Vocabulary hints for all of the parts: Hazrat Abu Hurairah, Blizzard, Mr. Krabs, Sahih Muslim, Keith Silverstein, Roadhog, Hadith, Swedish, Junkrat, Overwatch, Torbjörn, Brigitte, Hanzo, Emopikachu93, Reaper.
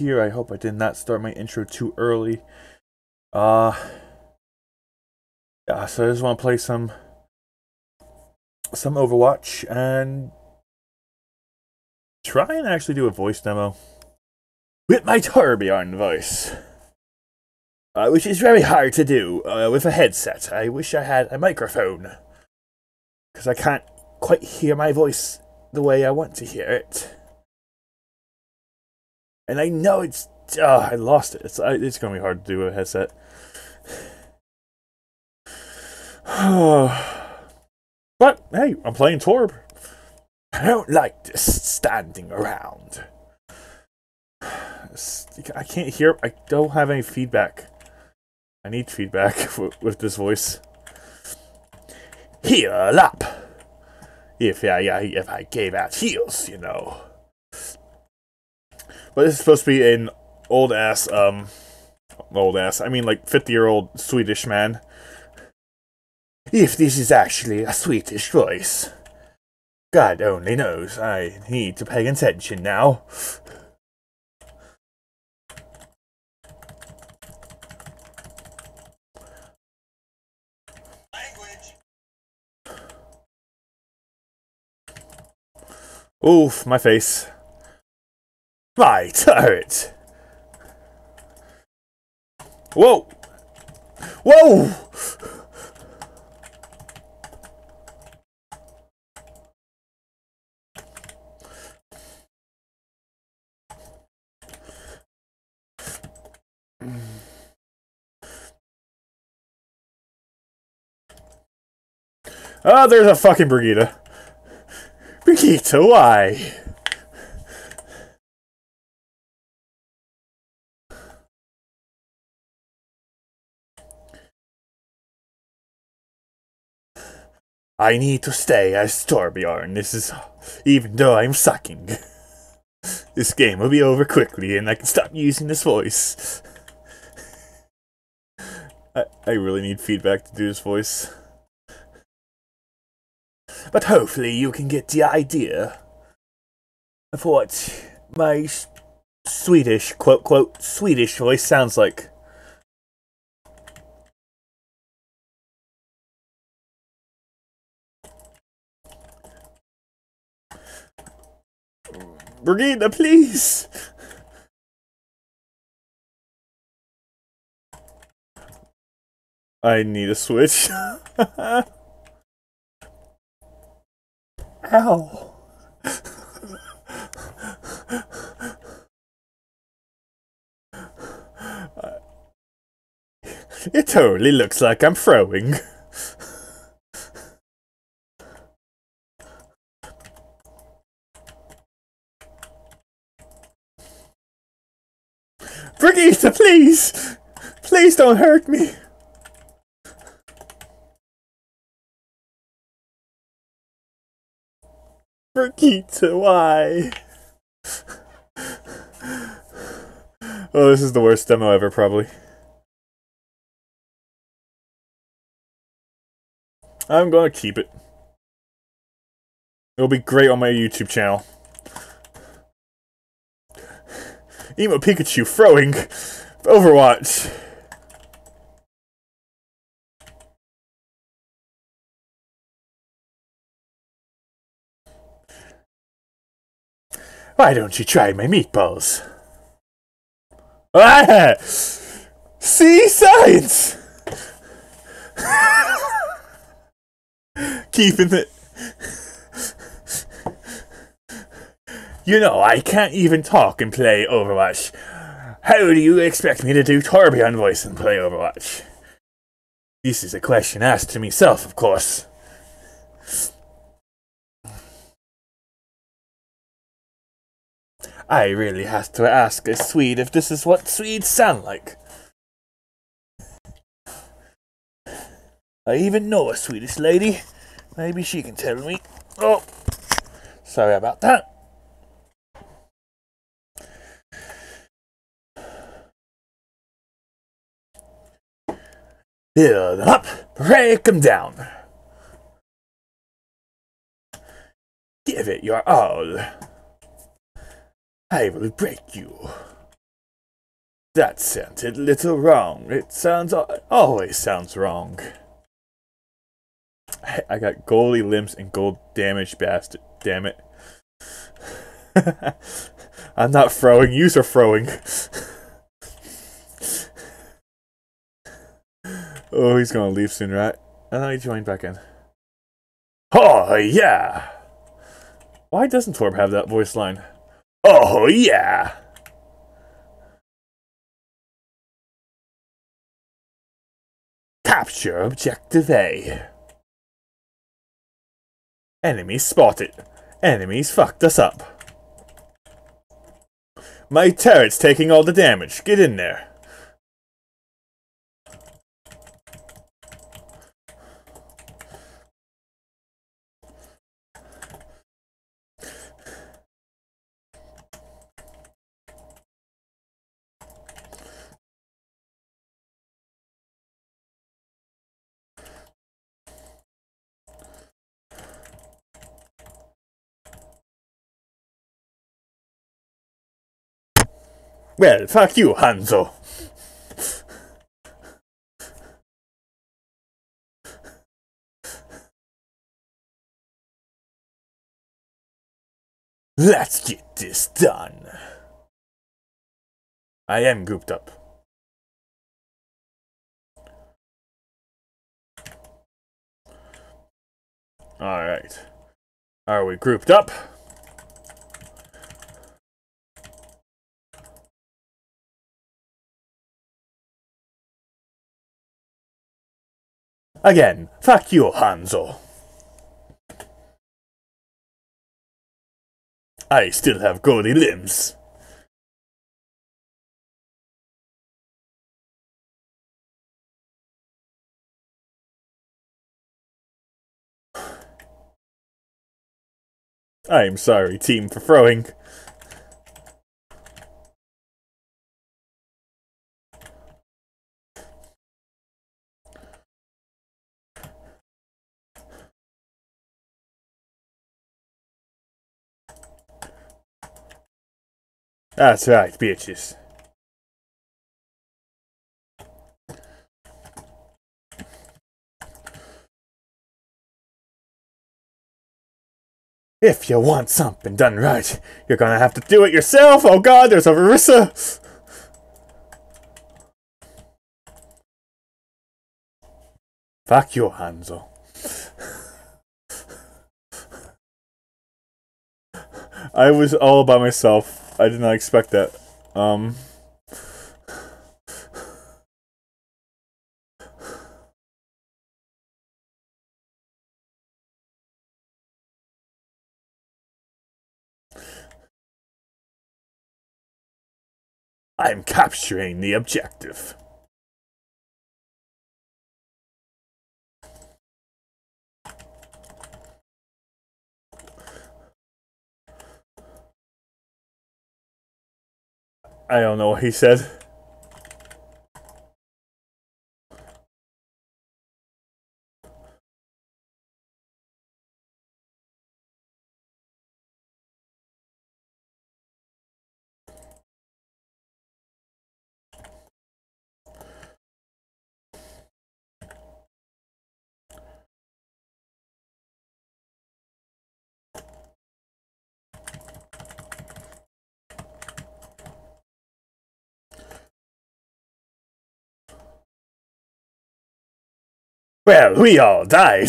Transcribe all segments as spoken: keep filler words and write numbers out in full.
here. I hope I did not start my intro too early. Uh, yeah, so I just want to play some some Overwatch and try and actually do a voice demo with my Torbjörn voice, uh, which is very hard to do uh, with a headset. I wish I had a microphone, because I can't quite hear my voice the way I want to hear it. And I know it's... Oh, I lost it. It's, it's going to be hard to do with a headset. But, hey, I'm playing Torb. I don't like just standing around. I can't hear... I don't have any feedback. I need feedback with this voice. Heal up! If I, if I gave out heals, you know. But this is supposed to be an old-ass, um... Old-ass, I mean like fifty-year-old Swedish man. If this is actually a Swedish voice. God only knows, I need to pay attention now. Oof, my face. My turret! Whoa! Whoa! Ah, oh, there's a fucking Brigitte. Brigitte, why? I need to stay as Torbjörn. This is, even though I'm sucking. This game will be over quickly, and I can stop using this voice. I I really need feedback to do this voice. But hopefully you can get the idea of what my Swedish, quote, quote, Swedish voice sounds like. Brigitte, please! I need a switch. Ow! It totally looks like I'm throwing. Brigitte, please! Please don't hurt me! Brigitte, why? Oh, this is the worst demo ever, probably. I'm gonna keep it. It'll be great on my YouTube channel. Emo Pikachu throwing Overwatch. Why don't you try my meatballs? Ah! See science. Keeping it. You know, I can't even talk and play Overwatch. How do you expect me to do Torbjörn voice and play Overwatch? This is a question asked to myself, of course. I really have to ask a Swede if this is what Swedes sound like. I even know a Swedish lady. Maybe she can tell me. Oh, sorry about that. Build them up, break them down. Give it your all. I will break you. That sounded a little wrong. It sounds it always sounds wrong. I, I got goalie limps and gold damage, bastard. Damn it. I'm not throwing. Yous are throwing. Oh, he's gonna leave soon, right? And then he joined back in. Oh yeah. Why doesn't Torb have that voice line? Oh yeah. Capture objective A. Enemies spotted. Enemies fucked us up. My turret's taking all the damage. Get in there. Well, fuck you, Hanzo. Let's get this done. I am gooped up. All right. Are we grouped up? Again, fuck you, Hanzo. I still have goalie limbs. I'm sorry, team, for throwing. That's right, bitches. If you want something done right, you're gonna have to do it yourself. Oh god, there's a Marissa. Fuck you, Hanzo. I was all by myself. I did not expect that. Um. I'm capturing the objective. I don't know what he said. Well, we all died.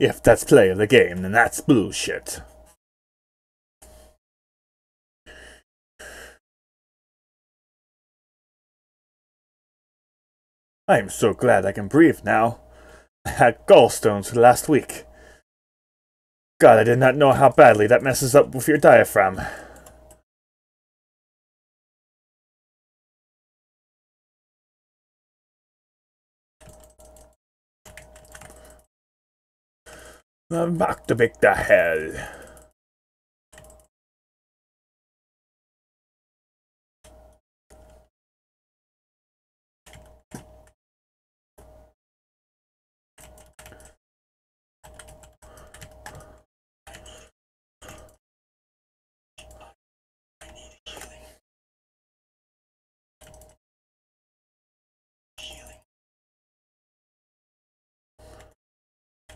If that's play of the game, then that's bullshit. I'm so glad I can breathe now. I had gallstones last week. God, I did not know how badly that messes up with your diaphragm. Back to big the hell.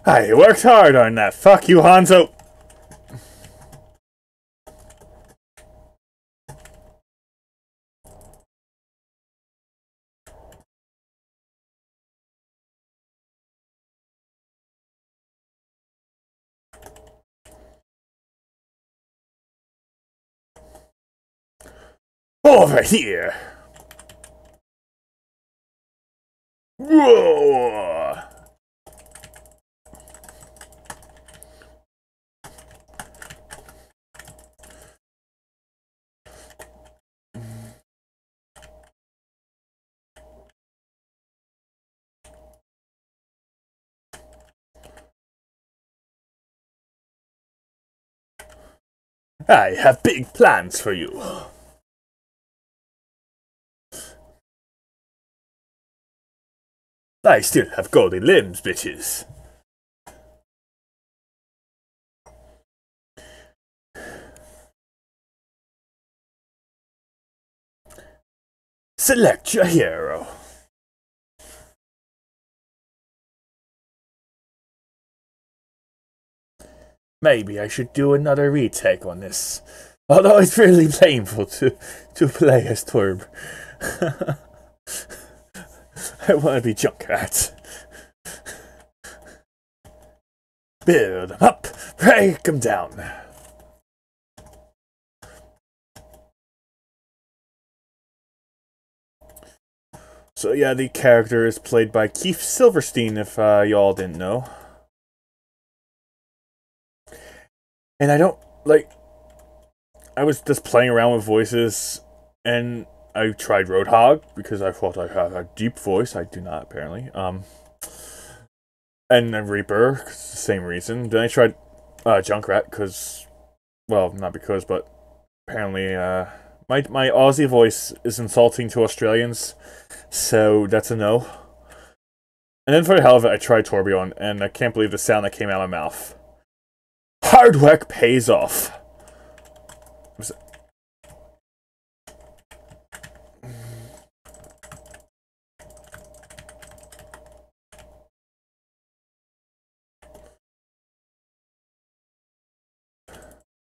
I worked hard on that. Fuck you, Hanzo. Over here. Whoa. I have big plans for you. I still have golden limbs, bitches. Select your hero. Maybe I should do another retake on this. Although it's really painful to, to play as Torb. I want to be Junkrat. Build them up, break them down. So yeah, the character is played by Keith Silverstein, if uh, y'all didn't know. And I don't, like, I was just playing around with voices, and I tried Roadhog, because I thought I had a deep voice. I do not, apparently. Um, and then Reaper, cause the same reason. Then I tried uh, Junkrat, because, well, not because, but apparently uh, my, my Aussie voice is insulting to Australians, so that's a no. And then for the hell of it, I tried Torbjörn, and I can't believe the sound that came out of my mouth. Hard work pays off.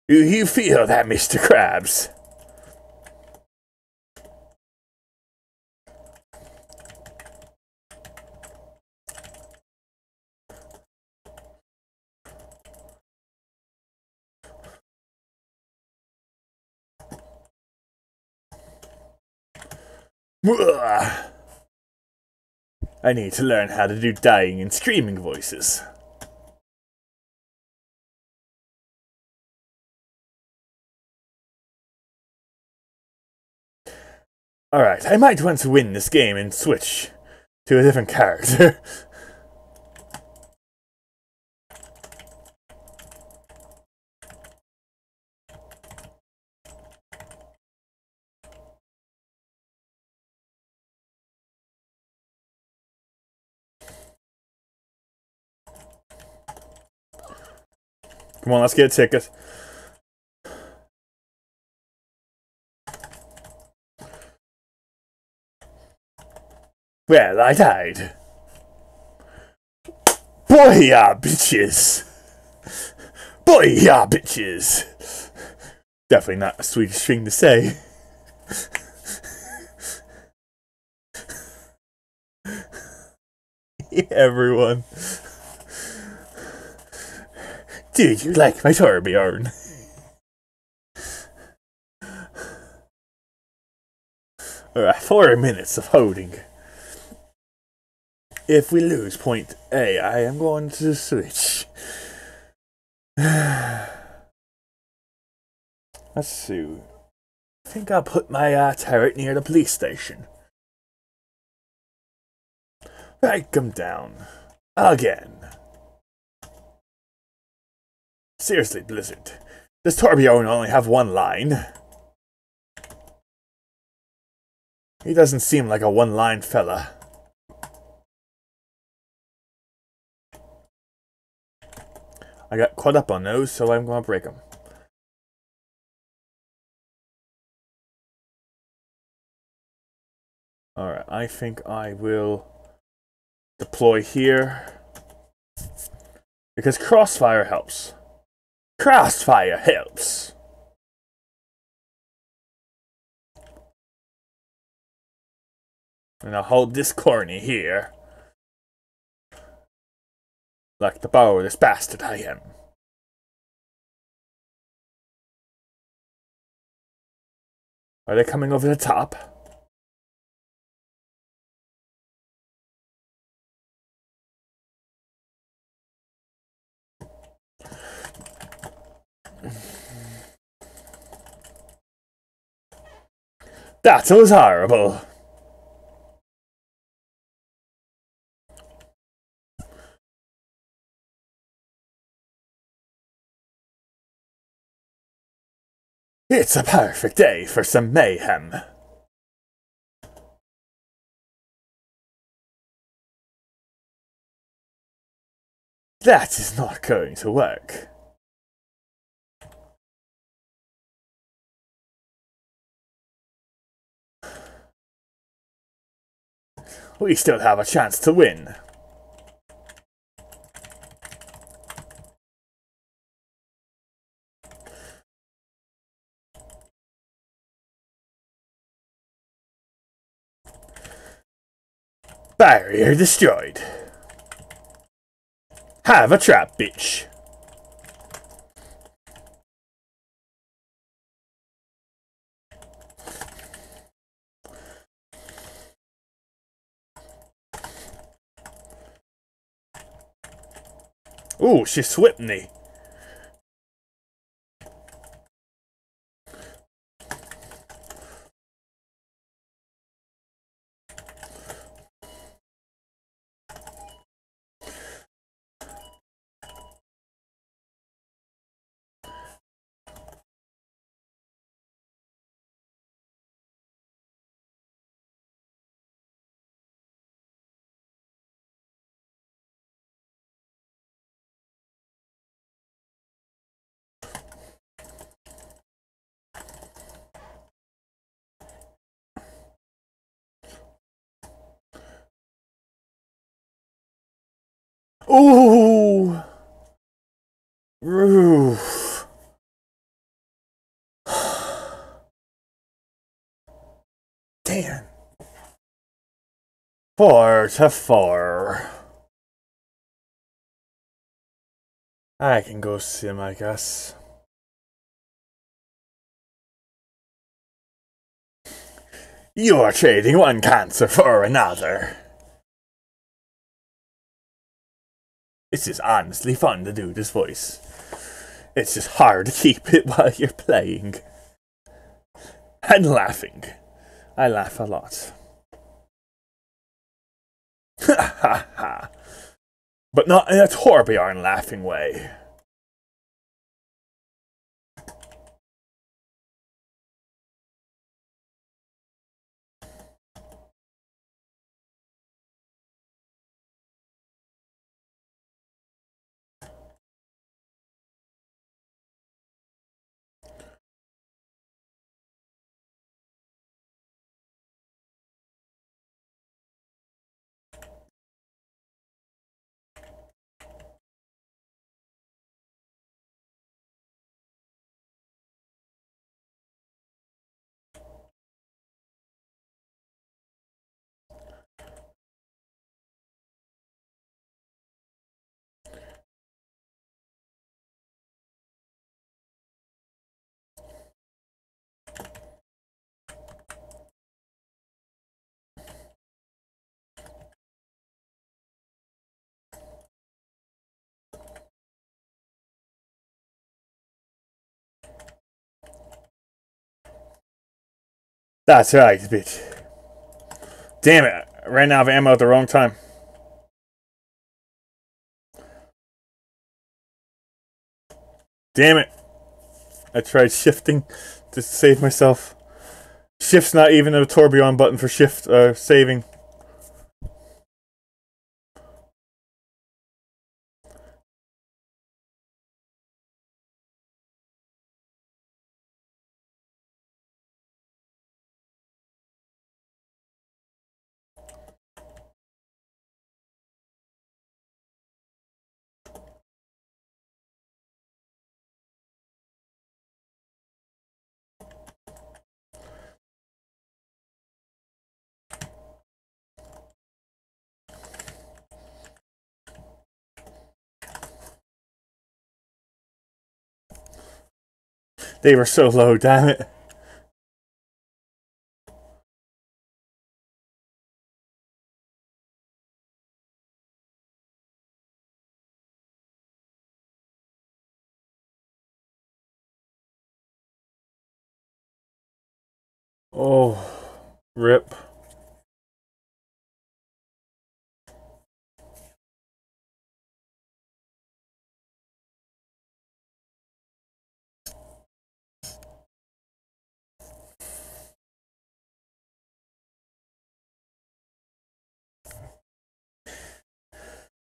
Do you feel that, Mister Krabs? I need to learn how to do dying and screaming voices. Alright, I might want to win this game and switch to a different character. Come on, let's get a ticket. Well, I died. Booyah, bitches! Booyah, bitches! Definitely not a Swedish thing to say. Yeah, everyone. Do you like my Torbjörn? Alright, four minutes of holding. If we lose point A, I am going to switch. Let's see. I think I'll put my uh, turret near the police station. Break them down. Again. Seriously, Blizzard. Does Torbjörn only have one line? He doesn't seem like a one-line fella. I got caught up on those, so I'm gonna break them. Alright, I think I will deploy here. Because crossfire helps. Crossfire helps. And I'll hold this corny here. Like the bow, this bastard I am. Are they coming over the top? That was horrible. It's a perfect day for some mayhem. That is not going to work. We still have a chance to win. Barrier destroyed. Have a trap, bitch. Ooh, she swept me. Ooh. Ooh. Damn. Four to four. I can go see him, I guess. You're trading one cancer for another. It's just honestly fun to do this voice. It's just hard to keep it while you're playing. And laughing. I laugh a lot. Ha ha ha. But not in a Torbjörn laughing way. That's right, bitch. Damn it. I ran out of ammo at the wrong time. Damn it. I tried shifting to save myself. Shift's not even a Torbjörn button for shift uh, saving. They were so low, damn it. Oh, rip.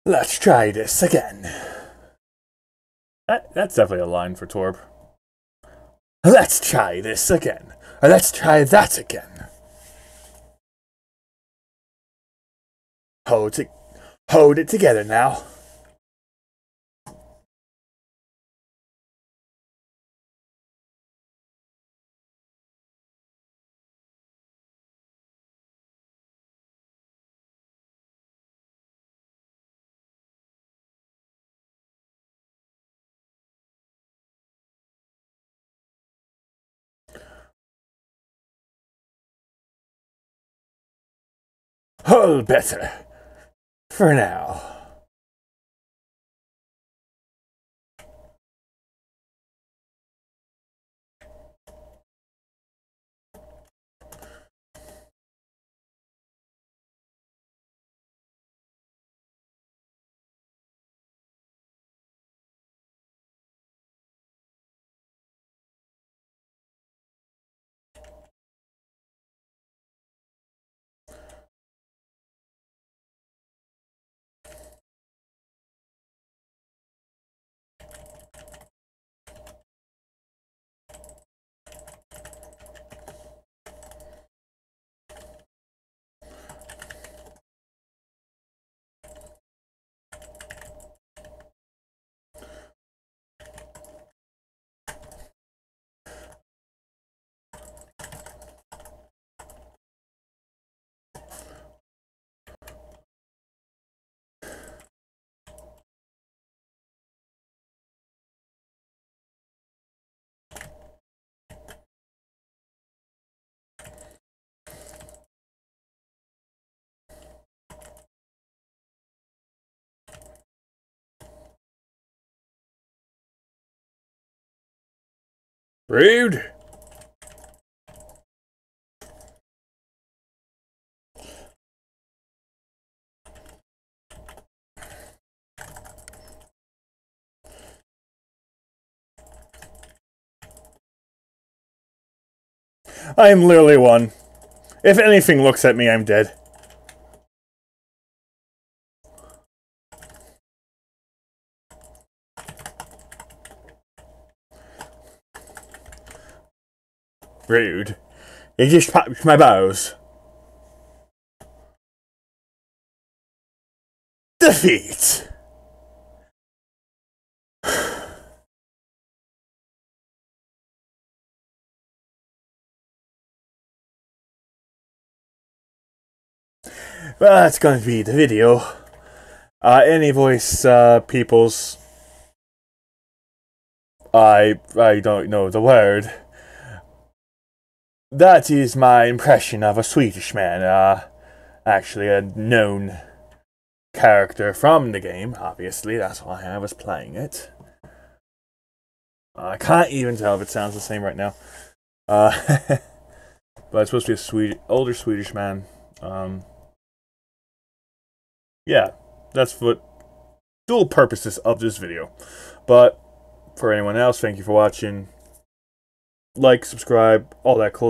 Let's try this again. That, that's definitely a line for Torb. Let's try this again. Or let's try that again. Hold it, hold it together now. All better. For now. Rude. I am literally one. If anything looks at me, I'm dead. Rude. He just popped my bows. Defeat! Well, that's going to be the video. Uh, any voice, uh, peoples... I... I don't know the word. That is my impression of a Swedish man, uh, actually a known character from the game, obviously, that's why I was playing it. I can't even tell if it sounds the same right now. Uh, but it's supposed to be a Swedish, older Swedish man. Um, yeah, that's what dual purposes of this video. But for anyone else, thank you for watching. Like, subscribe, all that cool